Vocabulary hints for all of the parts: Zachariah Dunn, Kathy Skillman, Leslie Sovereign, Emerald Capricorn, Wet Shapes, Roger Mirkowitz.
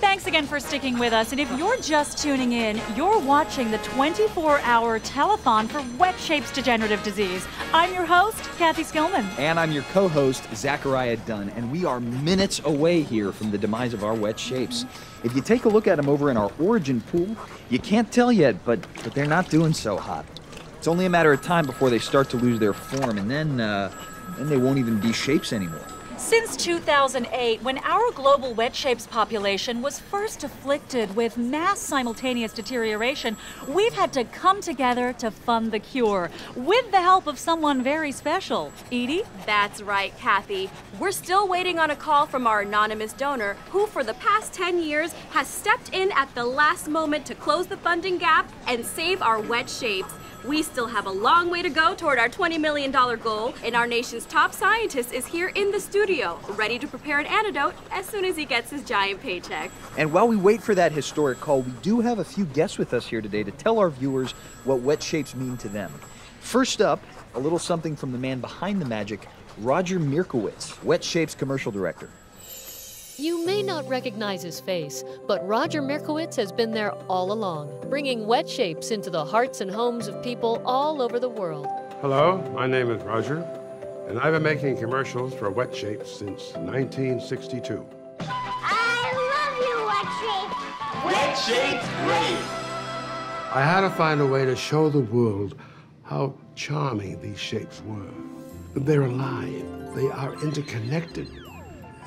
Thanks again for sticking with us. And if you're just tuning in, you're watching the 24-hour telethon for Wet Shapes Degenerative Disease. I'm your host, Kathy Skillman. And I'm your co-host, Zachariah Dunn. And we are minutes away here from the demise of our Wet Shapes. If you take a look at them over in our origin pool, you can't tell yet, but they're not doing so hot. It's only a matter of time before they start to lose their form, and then they won't even be shapes anymore. Since 2008, when our global Wet Shapes population was first afflicted with mass simultaneous deterioration, we've had to come together to fund the cure with the help of someone very special. Edie? That's right, Kathy. We're still waiting on a call from our anonymous donor who, for the past 10 years, has stepped in at the last moment to close the funding gap and save our Wet Shapes. We still have a long way to go toward our $20 million goal, and our nation's top scientist is here in the studio, ready to prepare an antidote as soon as he gets his giant paycheck. And while we wait for that historic call, we do have a few guests with us here today to tell our viewers what Wet Shapes mean to them. First up, a little something from the man behind the magic, Roger Mirkowitz, Wet Shapes commercial director. You may not recognize his face, but Roger Mirkowitz has been there all along, bringing Wet Shapes into the hearts and homes of people all over the world. Hello, my name is Roger, and I've been making commercials for Wet Shapes since 1962. I love you, Wet Shapes! Wet Shapes great! I had to find a way to show the world how charming these shapes were. They're alive, they are interconnected,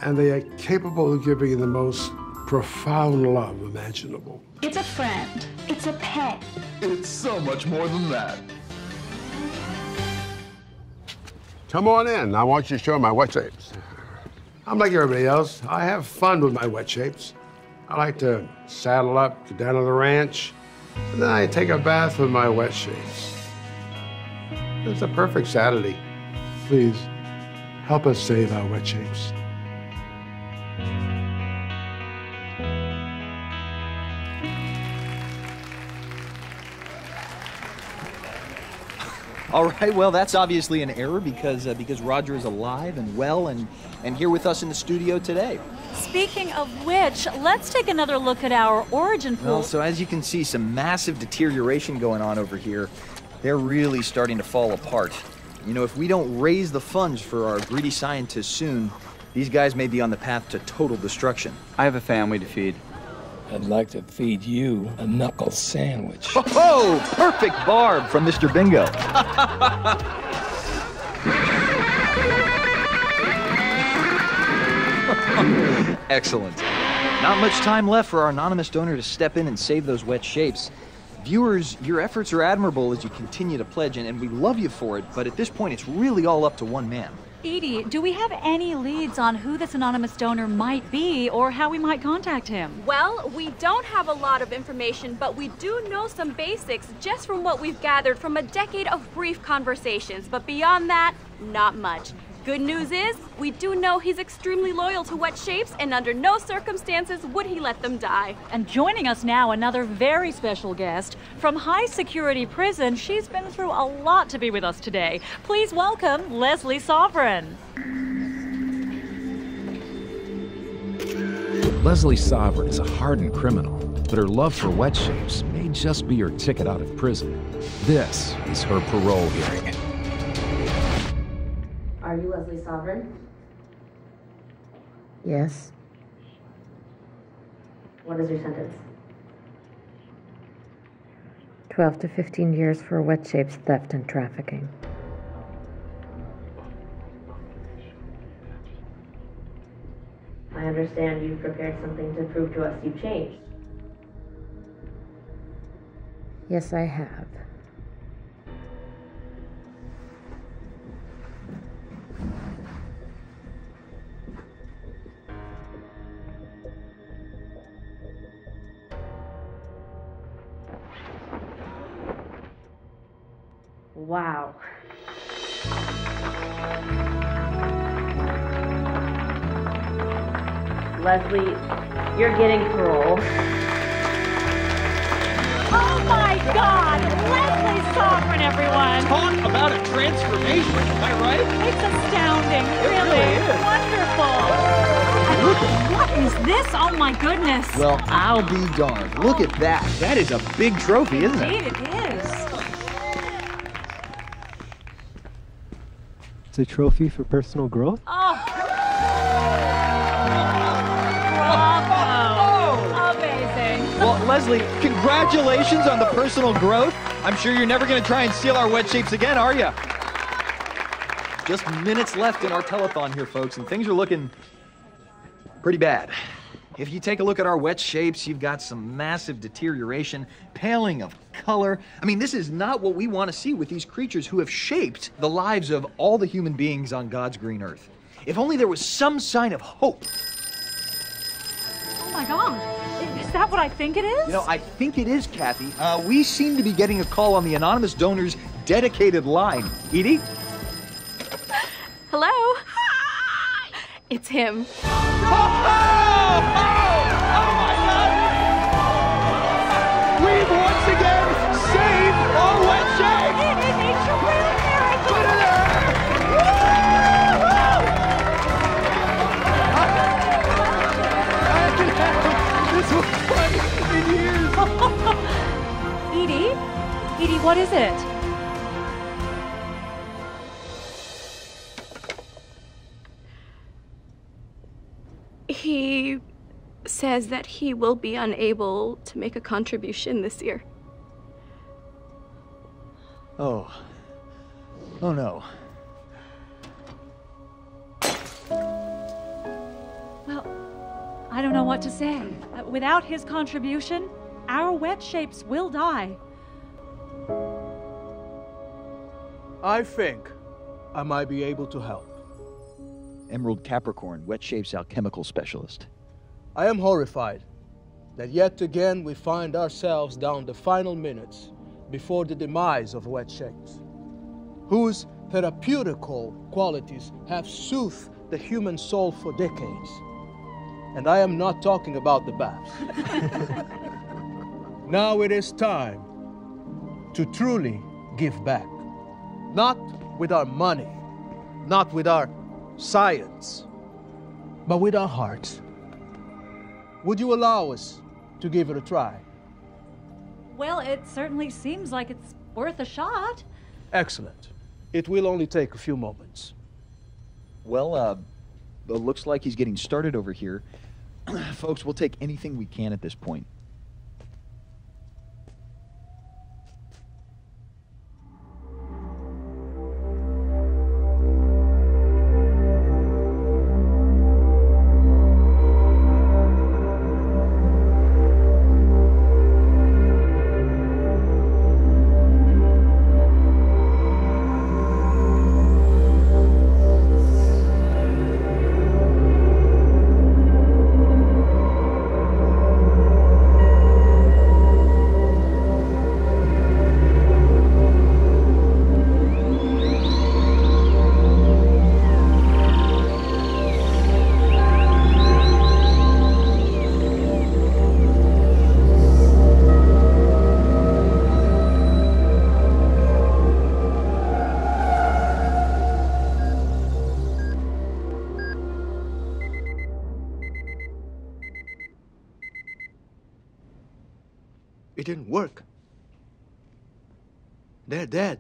and they are capable of giving you the most profound love imaginable. It's a friend. It's a pet. It's so much more than that. Come on in. I want you to show my Wet Shapes. I'm like everybody else. I have fun with my Wet Shapes. I like to saddle up, get down to the ranch, and then I take a bath with my Wet Shapes. It's a perfect Saturday. Please, help us save our Wet Shapes. All right, well, that's obviously an error because Roger is alive and well and here with us in the studio today. Speaking of which, let's take another look at our origin pool. Well, so as you can see, some massive deterioration going on over here. They're really starting to fall apart. You know, if we don't raise the funds for our greedy scientists soon, these guys may be on the path to total destruction. I have a family to feed. I'd like to feed you a knuckle sandwich. Oh, perfect barb from Mr. Bingo. Excellent. Not much time left for our anonymous donor to step in and save those Wet Shapes. Viewers, your efforts are admirable as you continue to pledge, and we love you for it, but at this point, it's really all up to one man. Edie, do we have any leads on who this anonymous donor might be or how we might contact him? Well, we don't have a lot of information, but we do know some basics just from what we've gathered from a decade of brief conversations. But beyond that, not much. Good news is, we do know he's extremely loyal to Wet Shapes, and under no circumstances would he let them die. And joining us now, another very special guest. From high security prison, she's been through a lot to be with us today. Please welcome Leslie Sovereign. Leslie Sovereign is a hardened criminal, but her love for Wet Shapes may just be her ticket out of prison. This is her parole hearing. Are you Leslie Sovereign? Yes. What is your sentence? 12 to 15 years for Wet Shapes theft and trafficking. I understand you prepared something to prove to us you changed. Yes, I have. Wow. Leslie, you're getting parole. Oh my God! Leslie Sovereign, everyone! Talk about a transformation, am I right? It's astounding, really. It really is. Wonderful. What is this? Oh, my goodness. Well, I'll be darned. Look at that. That is a big trophy, isn't it? Indeed, it is. It's a trophy for personal growth. Oh. Bravo. Amazing. Well, Leslie, congratulations on the personal growth. I'm sure you're never going to try and steal our Wet Shapes again, are you? Just minutes left in our telethon here, folks, and things are looking pretty bad. If you take a look at our Wet Shapes, you've got some massive deterioration, paling of color. I mean, this is not what we want to see with these creatures who have shaped the lives of all the human beings on God's green earth. If only there was some sign of hope. Oh my God, is that what I think it is? You know, I think it is, Kathy. We seem to be getting a call on the anonymous donor's dedicated line. Edie? Hello? Hi! It's him. Oh, oh, oh, oh my God! We've once again saved our Wet Shapes! It is a true miracle! Put it up! This was fun in years! Edie? Edie, what is it? He says that he will be unable to make a contribution this year. Oh. Oh no. Well, I don't know what to say. Without his contribution, our Wet Shapes will die. I think I might be able to help. Emerald Capricorn, Wet Shapes alchemical specialist. I am horrified that yet again we find ourselves down the final minutes before the demise of Wet Shapes, whose therapeutical qualities have soothed the human soul for decades. And I am not talking about the baths. Now it is time to truly give back. Not with our money, not with our science, but with our hearts. Would you allow us to give it a try? Well, it certainly seems like it's worth a shot. Excellent. It will only take a few moments. Well, it looks like he's getting started over here. Folks, we'll take anything we can at this point. It didn't work. They're dead.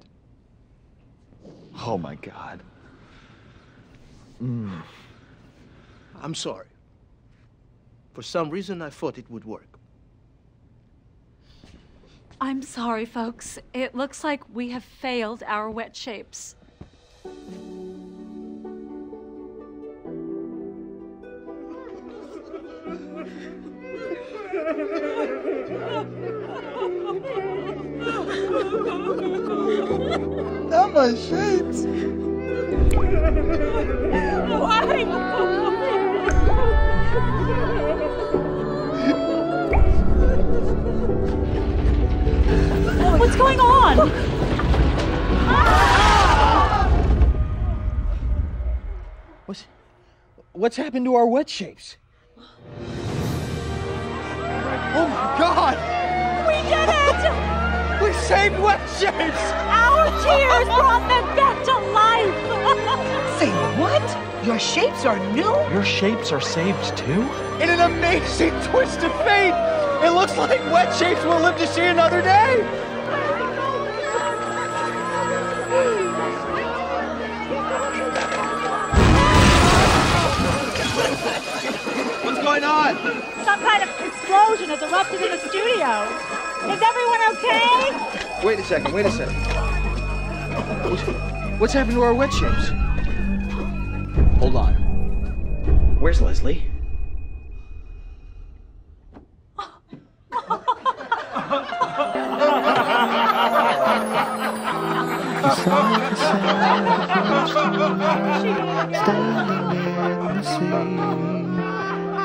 Oh my God. I'm sorry. For some reason, I thought it would work. I'm sorry, folks. It looks like we have failed our Wet Shapes. Not my shapes. Why? What's going on? What's happened to our Wet Shapes? Oh my God! We did it! We saved Wet Shapes! Our tears brought them back to life! Say what? Your shapes are new? Your shapes are saved too? In an amazing twist of fate, it looks like Wet Shapes will live to see another day! What's going on? Some kind of explosion has erupted in the studio. Is everyone okay? Wait a second. What's happened to our Wet Shapes? Hold on. Where's Leslie?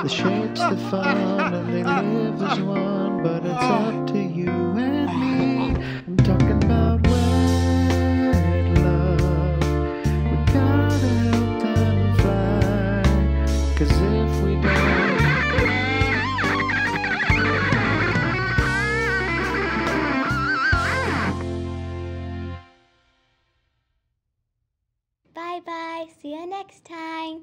The shapes that follow, they live as one, but it's up to you and me. I'm talking about wet love. We gotta help them fly, 'cause if we don't... Bye-bye, see you next time.